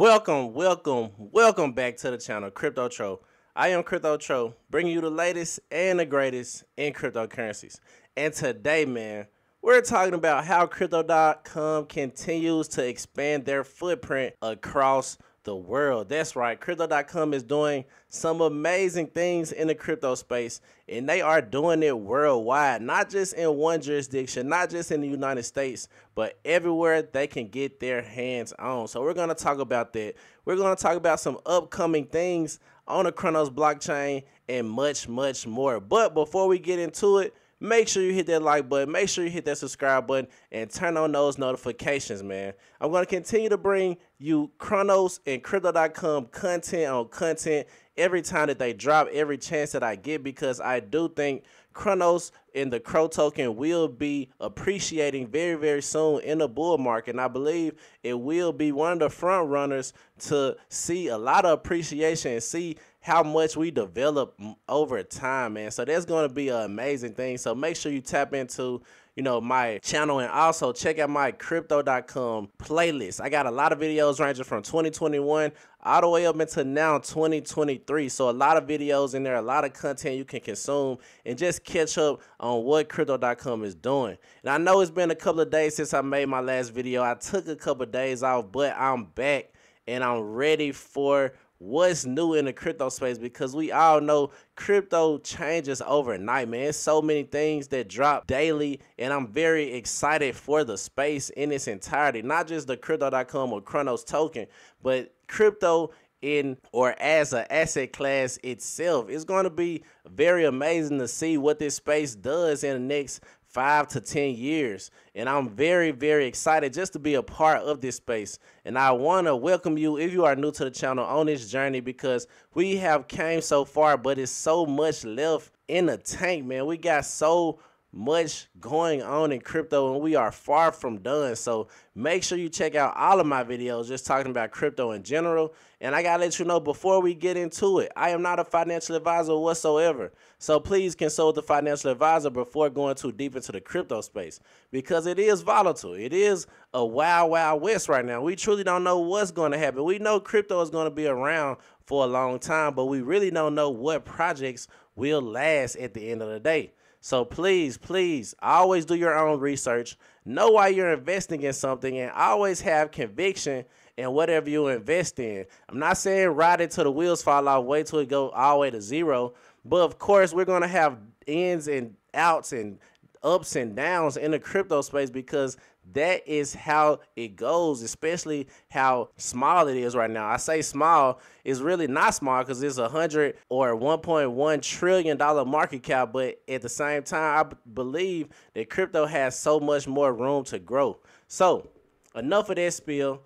Welcome back to the channel, CryptoTro. I am CryptoTro, bringing you the latest and the greatest in cryptocurrencies. And today, man, we're talking about how Crypto.com continues to expand their footprint across the world. That's right, Crypto.com is doing some amazing things in the crypto space, and they are doing it worldwide, not just in one jurisdiction, not just in the United States, but everywhere they can get their hands on. So we're going to talk about that. We're going to talk about some upcoming things on the Cronos blockchain and much, much more. But before we get into it, make sure you hit that like button, make sure you hit that subscribe button, and turn on those notifications, man. I'm going to continue to bring you Cronos and Crypto.com content on content every time that they drop, every chance that I get, because I do think Cronos and the CRO token will be appreciating very, very soon in the bull market. And I believe it will be one of the front runners to see a lot of appreciation and see how much we develop over time, man. So that's going to be an amazing thing. So make sure you tap into, you know, my channel, and also check out my Crypto.com playlist. I got a lot of videos ranging from 2021 all the way up into now 2023. So a lot of videos in there, a lot of content you can consume and just catch up on what Crypto.com is doing. And I know it's been a couple of days since I made my last video. I took a couple of days off, but I'm back and I'm ready for what's new in the crypto space, because we all know crypto changes overnight, man. It's so many things that drop daily, and I'm very excited for the space in its entirety, not just the Crypto.com or Cronos token, but crypto in or as an asset class itself. It's going to be very amazing to see what this space does in the next 5 to 10 years, and I'm very, very excited just to be a part of this space. And I want to welcome you, if you are new to the channel, on this journey, because we have came so far, but it's so much left in the tank, man. We got so much going on in crypto, and we are far from done. So make sure you check out all of my videos just talking about crypto in general. And I gotta let you know before we get into it, I am not a financial advisor whatsoever, so please consult the financial advisor before going too deep into the crypto space, because it is volatile. It is a wild, wild west right now. We truly don't know what's going to happen. We know crypto is going to be around for a long time, but we really don't know what projects will last at the end of the day. So please, please always do your own research, know why you're investing in something, and always have conviction in whatever you invest in. I'm not saying ride it till the wheels fall off, wait till it go all the way to zero. But of course, we're going to have ins and outs and ups and downs in the crypto space, because that is how it goes, especially how small it is right now. I say small, is really not small, because it's $100 or $1.1 trillion market cap. But at the same time, I believe that crypto has so much more room to grow. So enough of that spiel.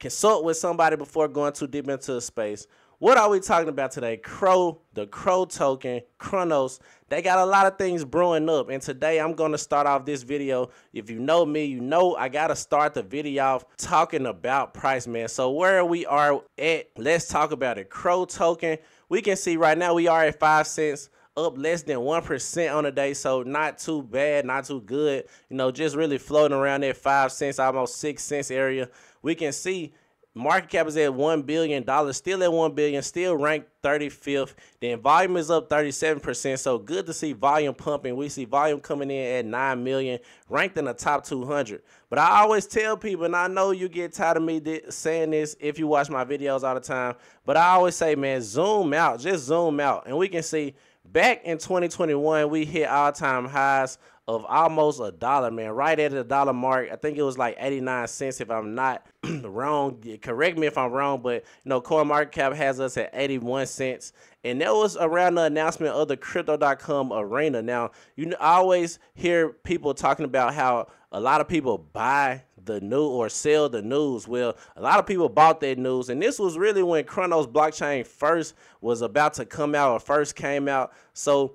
Consult with somebody before going too deep into the space. What are we talking about today? CRO, the CRO token, Cronos. They got a lot of things brewing up, and today I'm going to start off this video. If you know me, you know I got to start the video off talking about price, man. So where we are at, let's talk about it. CRO token, we can see right now we are at 5 cents, up less than 1% on the day, so not too bad, not too good. You know, just really floating around that 5 cents, almost 6 cents area. We can see market cap is at $1 billion, still at $1 billion, still ranked 35th. Then volume is up 37%, so good to see volume pumping. We see volume coming in at 9 million, ranked in the top 200. But I always tell people, and I know you get tired of me saying this if you watch my videos all the time, but I always say, man, zoom out, just zoom out. And we can see back in 2021, we hit all-time highs of almost $1, man, right at $1 mark. I think it was like 89 cents if I'm not wrong. Correct me if I'm wrong, but you know, CoinMarketCap has us at 81 cents. And that was around the announcement of the Crypto.com arena. Now, you always hear people talking about how a lot of people buy the news or sell the news. Well, a lot of people bought that news, and this was really when Cronos blockchain first was about to come out, or first came out. So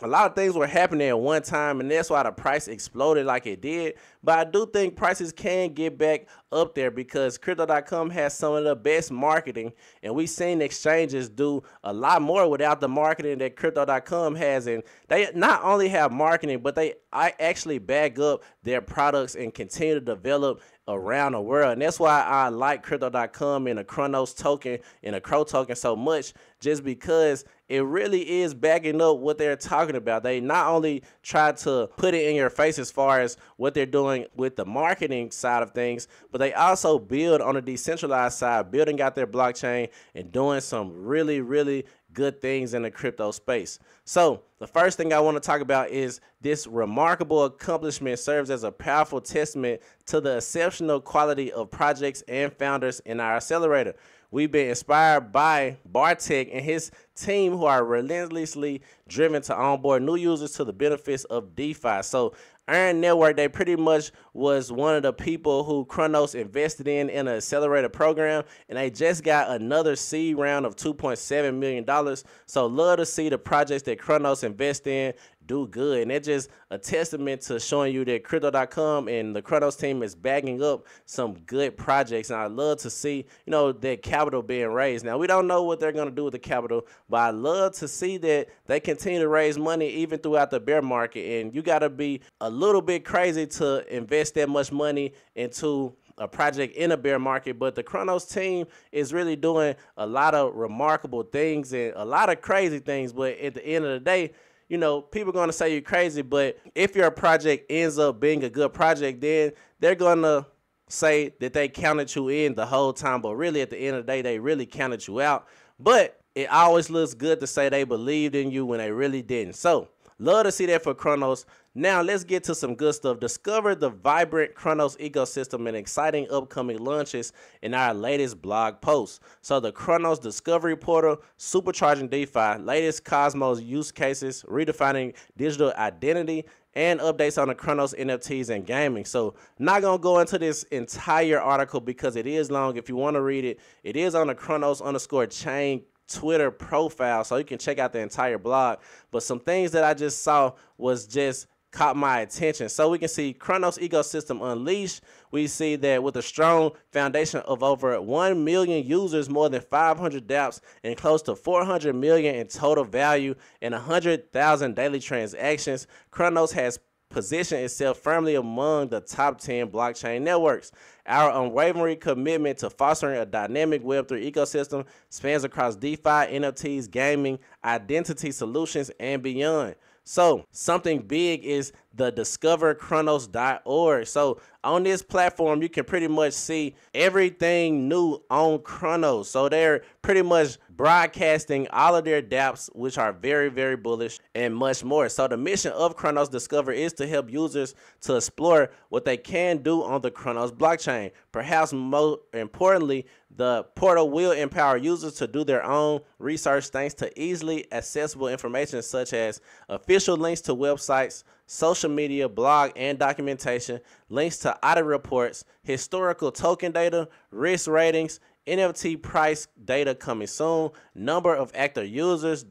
a lot of things were happening at one time, and that's why the price exploded like it did. But I do think prices can get back up there because Crypto.com has some of the best marketing, and we've seen exchanges do a lot more without the marketing that Crypto.com has. And they not only have marketing, but I actually back up their products and continue to develop around the world. And that's why I like Crypto.com and the Cronos token and the CRO token so much, just because it really is backing up what they're talking about. They not only try to put it in your face as far as what they're doing with the marketing side of things, but they also build on the decentralized side, building out their blockchain and doing some really, really good things in the crypto space. So the first thing I want to talk about is this remarkable accomplishment serves as a powerful testament to the exceptional quality of projects and founders in our accelerator. We've been inspired by Bartek and his team, who are relentlessly driven to onboard new users to the benefits of DeFi. So Iron Network, they pretty much was one of the people who Cronos invested in an accelerator program, and they just got another seed round of $2.7 million. So love to see the projects that Cronos invest in do good, and it's just a testament to showing you that Crypto.com and the Cronos team is backing up some good projects. And I love to see, you know, that capital being raised. Now we don't know what they're gonna do with the capital, but I love to see that they continue to raise money even throughout the bear market. And you got to be a little bit crazy to invest that much money into a project in a bear market, but the Cronos team is really doing a lot of remarkable things and a lot of crazy things. But at the end of the day, you know, people are going to say you're crazy, but if your project ends up being a good project, then they're going to say that they counted you in the whole time. But really, at the end of the day, they really counted you out. But it always looks good to say they believed in you when they really didn't. So love to see that for Cronos. Now let's get to some good stuff. Discover the vibrant Cronos ecosystem and exciting upcoming launches in our latest blog post. So the Cronos Discovery Portal, supercharging DeFi, latest Cosmos use cases, redefining digital identity, and updates on the Cronos NFTs and gaming. So not going to go into this entire article because it is long. If you want to read it, it is on the Cronos_chain Twitter profile, so you can check out the entire blog. But some things that I just saw was just caught my attention. So we can see Cronos ecosystem unleashed. We see that with a strong foundation of over 1 million users, more than 500 dApps, and close to 400 million in total value and 100,000 daily transactions, Cronos has positioned itself firmly among the top 10 blockchain networks. Our unwavering commitment to fostering a dynamic Web3 ecosystem spans across DeFi, NFTs, gaming, identity solutions, and beyond. So something big is the discoverchronos.org. So on this platform, you can pretty much see everything new on Cronos. So they're pretty much broadcasting all of their dApps, which are very, very bullish, and much more. So the mission of Cronos Discover is to help users to explore what they can do on the Cronos blockchain. Perhaps most importantly, the portal will empower users to do their own research thanks to easily accessible information such as official links to websites, social media, blog, and documentation, links to audit reports, historical token data, risk ratings, NFT price data coming soon, number of active users,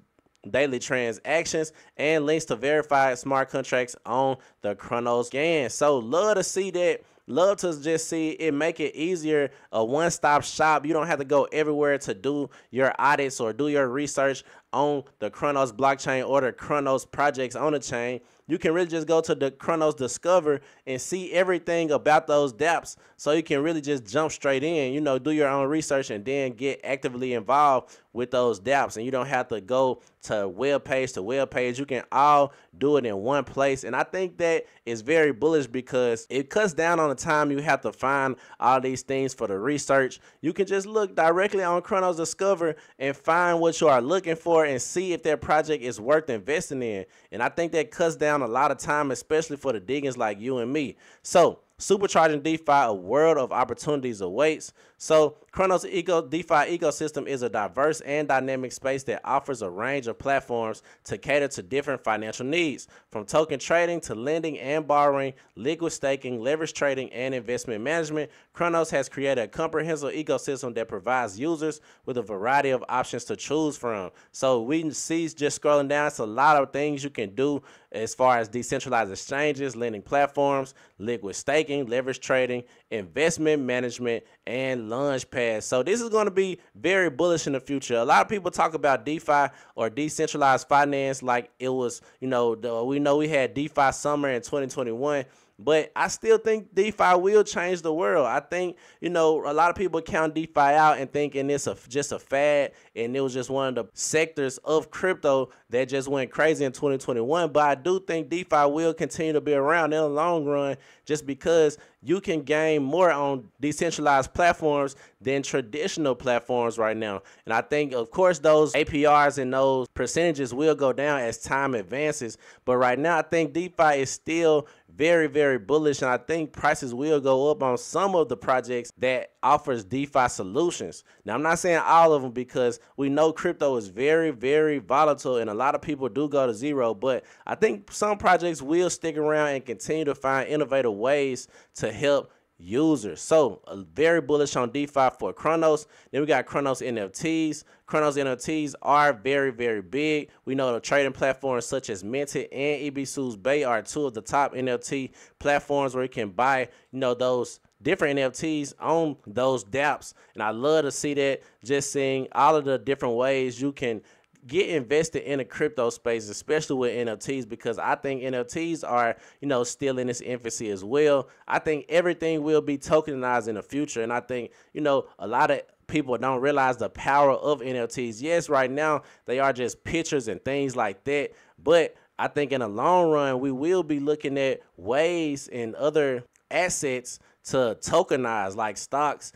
daily transactions, and links to verified smart contracts on the Cronos scan. So love to see that. Love to just see it, make it easier, a one-stop shop. You don't have to go everywhere to do your audits or do your research on the Cronos blockchain or the Cronos projects on the chain. You can really just go to the Cronos Discover and see everything about those dApps, so you can really just jump straight in, you know, do your own research and then get actively involved with those dApps. And you don't have to go to web page to web page. You can all do it in one place. And I think that is very bullish because it cuts down on the time you have to find all these things for the research. You can just look directly on Cronos Discover and find what you are looking for and see if their project is worth investing in. And I think that cuts down a lot of time, especially for the diggins like you and me. So supercharging DeFi, a world of opportunities awaits. So Cronos DeFi ecosystem is a diverse and dynamic space that offers a range of platforms to cater to different financial needs, from token trading to lending and borrowing, liquid staking, leverage trading, and investment management. Cronos has created a comprehensive ecosystem that provides users with a variety of options to choose from. So we see, just scrolling down, it's a lot of things you can do as far as decentralized exchanges, lending platforms, liquid staking, leverage trading, investment management, and Launchpad. So this is going to be very bullish in the future. A lot of people talk about DeFi or decentralized finance like it was, you know, we know we had DeFi summer in 2021. But I still think DeFi will change the world. I think, you know, a lot of people count DeFi out and thinking it's just a fad, and it was just one of the sectors of crypto that just went crazy in 2021. But I do think DeFi will continue to be around in the long run, just because you can gain more on decentralized platforms than traditional platforms right now. And I think, of course, those APRs and those percentages will go down as time advances. But right now, I think DeFi is still very, very bullish, and I think prices will go up on some of the projects that offers DeFi solutions. Now, I'm not saying all of them, because we know crypto is very, very volatile and a lot of people do go to zero, but I think some projects will stick around and continue to find innovative ways to help users. So very bullish on DeFi for Cronos. Then we got Cronos NFTs. Cronos NFTs are very, very big. We know the trading platforms such as Minted and Ebisu's Bay are two of the top NFT platforms where you can buy, you know, those different NFTs on those dApps. And I love to see that, just seeing all of the different ways you can get invested in the crypto space, especially with NFTs, because I think NFTs are, you know, still in its infancy as well. I think everything will be tokenized in the future, and I think, you know, a lot of people don't realize the power of NFTs. Yes, right now they are just pictures and things like that, but I think in the long run we will be looking at ways and other assets to tokenize, like stocks.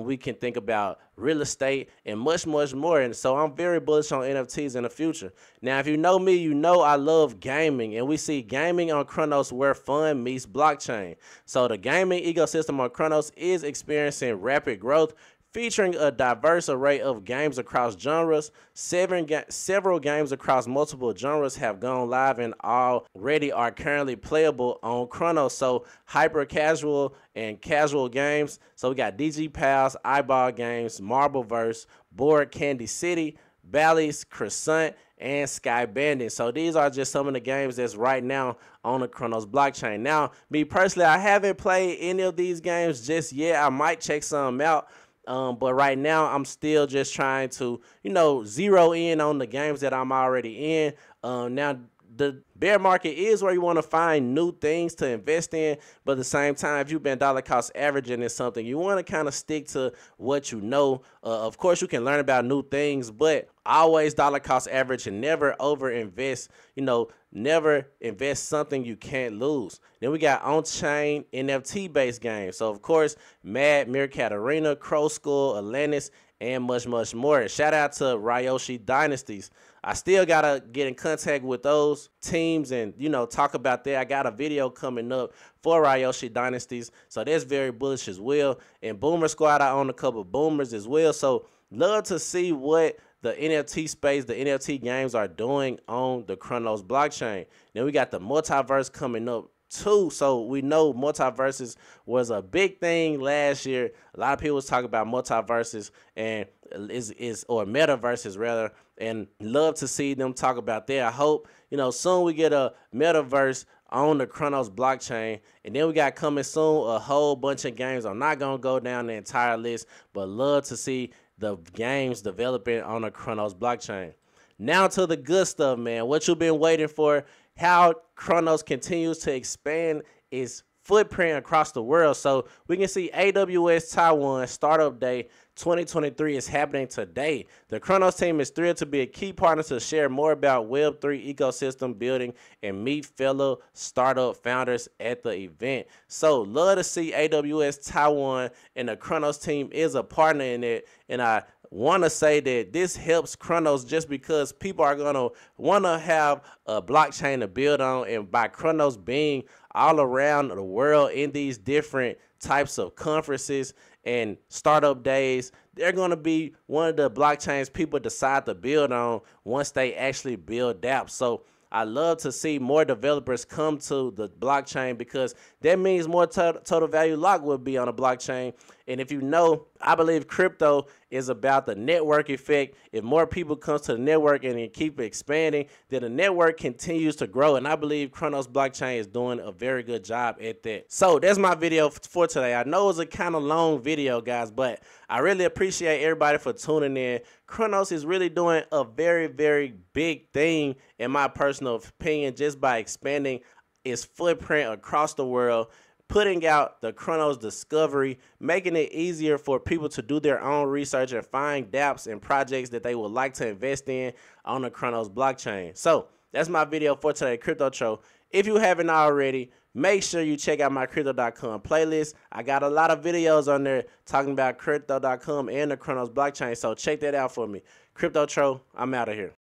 We can think about real estate and much more. And so I'm very bullish on NFTs in the future. Now, if you know me, you know I love gaming, and we see gaming on Cronos where fun meets blockchain. So the gaming ecosystem on Cronos is experiencing rapid growth, featuring a diverse array of games across genres. Several games across multiple genres have gone live and already are currently playable on Cronos. So hyper casual and casual games. So we got DG Pals, Eyeball Games, Marbleverse, Candy City, Bally's Crescent, and Sky Bandit. So these are just some of the games that's right now on the Cronos blockchain. Now, me personally, I haven't played any of these games just yet. I might check some out. But right now, I'm still just trying to, you know, zero in on the games that I'm already in. Now, the bear market is where you want to find new things to invest in. But at the same time, if you've been dollar cost averaging in something, you want to kind of stick to what you know. Of course, you can learn about new things, but always dollar cost average and never over invest, you know, never invest something you can't lose. Then we got on-chain NFT-based games. So, of course, Mad Meerkat Arena, CRO School, Atlantis, and much more. Shout out to Ryoshi Dynasties. I still got to get in contact with those teams and, you know, talk about that. I got a video coming up for Ryoshi Dynasties. So, that's very bullish as well. And Boomer Squad, I own a couple of Boomers as well. So, love to see what the NFT space, the NFT games are doing on the Cronos blockchain. Then we got the multiverse coming up too. So we know multiverses was a big thing last year. A lot of people was talking about multiverses and or metaverses rather, and love to see them talk about that. I hope, you know, soon we get a metaverse on the Cronos blockchain. And then we got coming soon a whole bunch of games. I'm not gonna go down the entire list, but love to see the games developing on the Cronos blockchain. Now to the good stuff, man. What you've been waiting for, how Cronos continues to expand its footprint across the world. So we can see AWS Taiwan Startup Day 2023 is happening today. The Cronos team is thrilled to be a key partner to share more about Web3 ecosystem building and meet fellow startup founders at the event. So love to see AWS Taiwan, and the Cronos team is a partner in it. And I want to say that this helps Cronos, just because people are going to want to have a blockchain to build on, and by Cronos being all around the world in these different types of conferences and startup days, they're going to be one of the blockchains people decide to build on once they actually build dApps. So I love to see more developers come to the blockchain, because that means more total value lock will be on the blockchain. And if you know, I believe crypto is about the network effect. If more people come to the network and you keep expanding, then the network continues to grow. And I believe Cronos blockchain is doing a very good job at that. So that's my video for today. I know it's a kind of long video, guys, but I really appreciate everybody for tuning in. Cronos is really doing a very, very big thing, in my personal opinion, just by expanding its footprint across the world, putting out the Cronos Discovery, making it easier for people to do their own research and find dApps and projects that they would like to invest in on the Cronos blockchain. So that's my video for today, CryptoTro. If you haven't already, make sure you check out my Crypto.com playlist. I got a lot of videos on there talking about Crypto.com and the Cronos blockchain, so check that out for me. CryptoTro, I'm out of here.